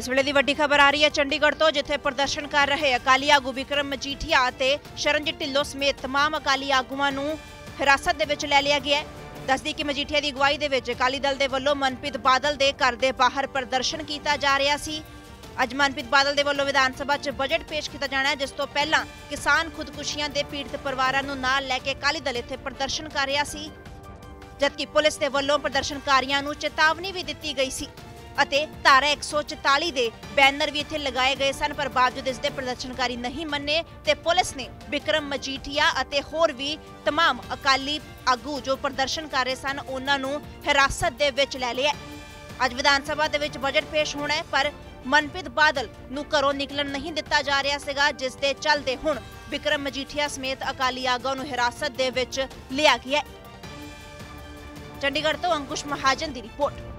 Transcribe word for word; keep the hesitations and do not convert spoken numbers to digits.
इस वे की वड्डी खबर आ रही है चंडीगढ़ तो, जिथे प्रदर्शन कर रहे अकाली आगू बिक्रम मजीठिया शरणजीत ढिल्लों समेत तमाम अकाली आगुआ हिरासत लै लिया गया। दस दी कि मजीठिया की अगुवाई के अकाली दल के वलों मनप्रीत बादल के घर के बाहर प्रदर्शन किया जा रहा सी। अज मनप्रीत बादल के वलों विधान सभा बजट पेश किया जाना है, जिस तो पहला किसान खुदकुशियां के पीड़ित परिवारों को नाल लैके अकाली दल इत्थे प्रदर्शन कर रहा सी, जबकि पुलिस के वलों प्रदर्शनकारियों को चेतावनी भी दी गई सी अते धारा एक सौ चौताली के बैनर भी इत्थे लगाए गए सन, पर बावजूद इसके प्रदर्शनकारी नहीं मन्ने ते पुलिस ने बिक्रम मजीठिया अते होर भी तमाम अकाली आगू जो प्रदर्शन कर रहे सन उन्होंने हिरासत दे विच लै लिया। अज विधान सभा दे विच बजट पेश होना है, पर मनप्रीत बादल नूं घरों निकलन नहीं दिता जा रहा सीगा, जिस दे चलदे हुण बिक्रम मजीठिया समेत अकाली आगूआं नूं हिरासत दे विच लिया गया। चंडीगढ़ तो अंकुश महाजन की रिपोर्ट।